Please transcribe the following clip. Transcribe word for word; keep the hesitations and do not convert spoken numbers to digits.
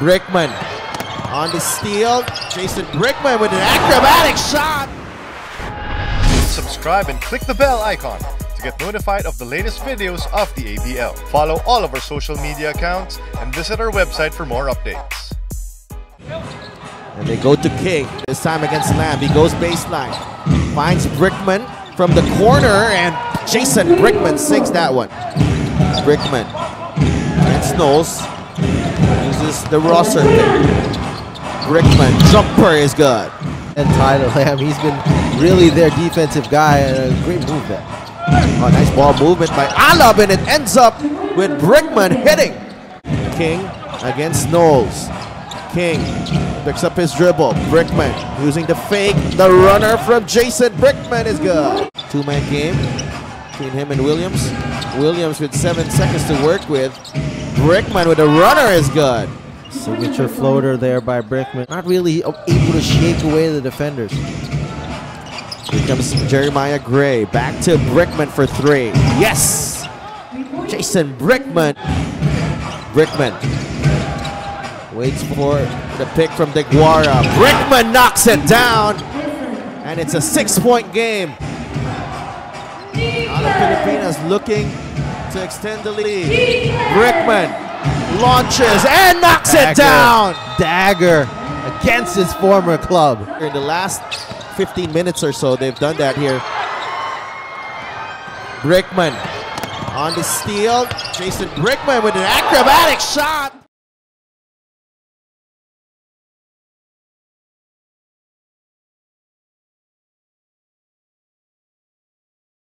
Brickman on the steal. Jason Brickman with an acrobatic shot. Subscribe and click the bell icon to get notified of the latest videos of the A B L. Follow all of our social media accounts and visit our website for more updates. And they go to King, this time against Lamb. He goes baseline, finds Brickman from the corner, and Jason Brickman sinks that one. Brickman against Knowles, uses the roster pick. Brickman, jumper is good. And Tyler Lamb, he's been really their defensive guy, and a great move there. Oh, nice ball movement by Alab, and it ends up with Brickman hitting. King against Knowles. King picks up his dribble. Brickman using the fake. The runner from Jason Brickman is good. Two-man game between him and Williams. Williams with seven seconds to work with. Brickman with a runner is good. Signature floater there by Brickman. Not really able to shake away the defenders. Here comes Jeremiah Gray. Back to Brickman for three. Yes! Jason Brickman. Brickman waits for the pick from De Guara. Brickman knocks it down, and it's a six-point game. Alab Pilipinas looking to extend the lead. Brickman launches and knocks Dagger. it down. Dagger against his former club. In the last fifteen minutes or so, they've done that here. Brickman on the steal. Jason Brickman with an acrobatic shot.